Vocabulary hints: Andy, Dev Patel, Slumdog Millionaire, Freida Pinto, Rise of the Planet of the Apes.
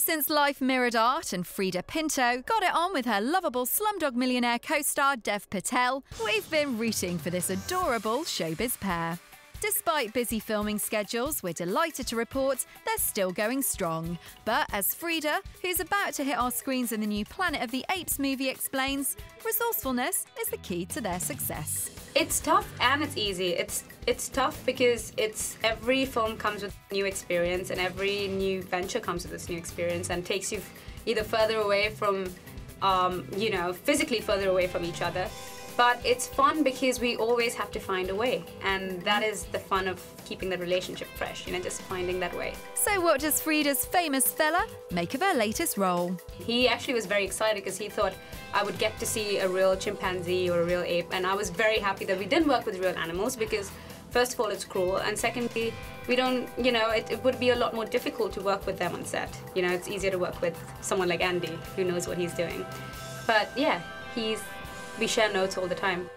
Ever since life mirrored art and Freida Pinto got it on with her lovable Slumdog Millionaire co-star Dev Patel, we've been rooting for this adorable showbiz pair. Despite busy filming schedules, we're delighted to report they're still going strong. But as Freida, who's about to hit our screens in the new Planet of the Apes movie, explains, resourcefulness is the key to their success. It's tough and it's easy. It's tough because every film comes with a new experience and every new venture comes with this new experience and takes you either further away from, you know, physically further away from each other. But it's fun because we always have to find a way, and that is the fun of keeping the relationship fresh, you know, just finding that way. So what does Freida's famous fella make of her latest role? He actually was very excited because he thought I would get to see a real chimpanzee or a real ape, and I was very happy that we didn't work with real animals because, first of all, it's cruel, and secondly, we don't, you know, it would be a lot more difficult to work with them on set. You know, it's easier to work with someone like Andy, who knows what he's doing. But yeah, we share notes all the time.